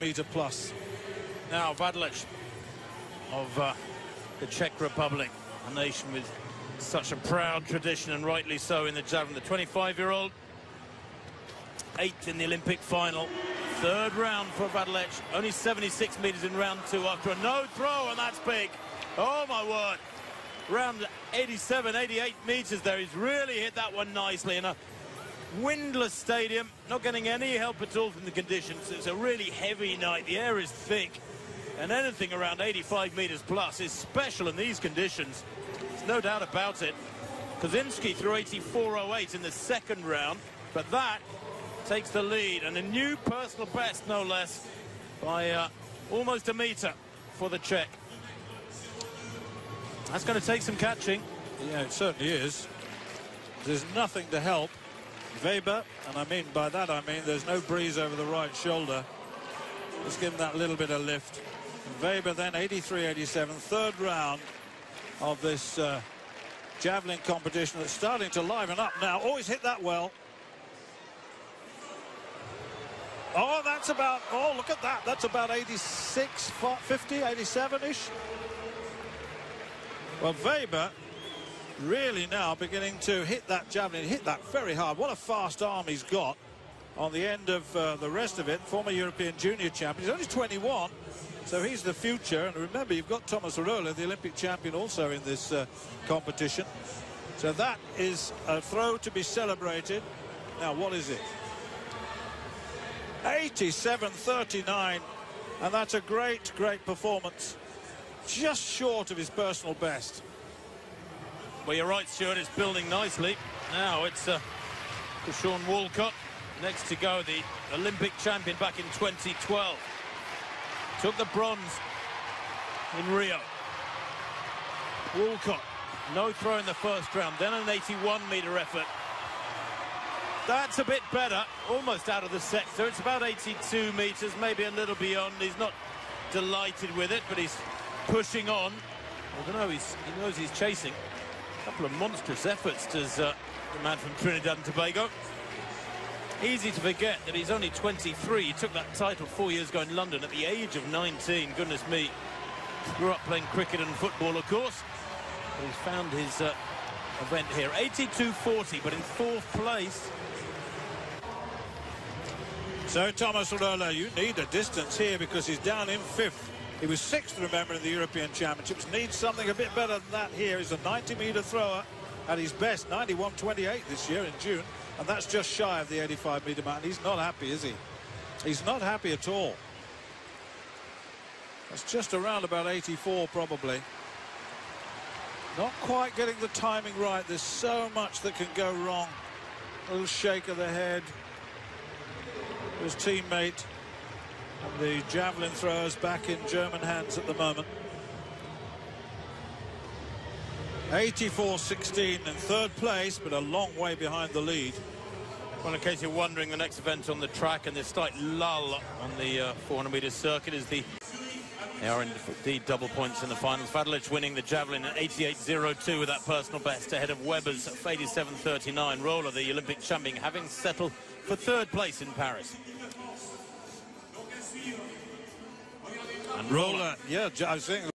meter plus. Now Vadlec of the Czech Republic, a nation with such a proud tradition, and rightly so, in the javelin. The 25-year-old, 8th in the Olympic final. Third round for Vadlec, only 76 meters in round 2 after a no throw, and that's big. Oh my word, round 87, 88 meters there. He's really hit that one nicely in a windless stadium, not getting any help at all from the conditions. It's a really heavy night, the air is thick, and anything around 85 meters plus is special in these conditions. There's no doubt about it. Kaczynski threw 84.08 in the second round, but that takes the lead, and a new personal best, no less, by almost a meter for the Czech. That's going to take some catching. Yeah, it certainly is. There's nothing to help Weber, and I mean by that I mean there's no breeze over the right shoulder. Just give him that little bit of lift. And Weber then 83.87, third round of this javelin competition that's starting to liven up now. Always hit that well. Oh, that's about, oh, look at that. That's about 86, 50, 87-ish. Well, Weber really now beginning to hit that javelin, hit that very hard. What a fast arm he's got on the end of the rest of it. Former European junior champion. He's only 21, so he's the future. And remember, you've got Thomas Rodola, the Olympic champion, also in this competition. So that is a throw to be celebrated. Now, what is it? 87.39, and that's a great, great performance. Just short of his personal best. Well, you're right, Stuart, it's building nicely. Now it's Sean Walcott next to go, the Olympic champion back in 2012. Took the bronze in Rio. Walcott, no throw in the first round, then an 81-meter effort. That's a bit better, almost out of the sector. It's about 82 meters, maybe a little beyond. He's not delighted with it, but he's pushing on. I don't know, he knows he's chasing. A couple of monstrous efforts does the man from Trinidad and Tobago. Easy to forget that he's only 23. He took that title 4 years ago in London at the age of 19. Goodness me. Grew up playing cricket and football, of course. But he's found his event here. 82.40, but in fourth place. So Thomas Rodola, you need a distance here because he's down in fifth. He was sixth, remember, in the European Championships. Needs something a bit better than that here. He's a 90-meter thrower at his best, 91.28 this year in June, and that's just shy of the 85-meter mark. He's not happy, is he? He's not happy at all. That's just around about 84, probably. Not quite getting the timing right. There's so much that can go wrong. A little shake of the head. His teammate and the javelin throwers back in German hands at the moment. 84.16 in third place, but a long way behind the lead. Well, in case you're wondering, the next event on the track and this slight lull on the 400-meter circuit is the... They are indeed double points in the finals. Vadlec winning the javelin at 88.02 with that personal best ahead of Weber's 87.39. Rohler, the Olympic champion, having settled for third place in Paris. And Rohler, yeah, I think...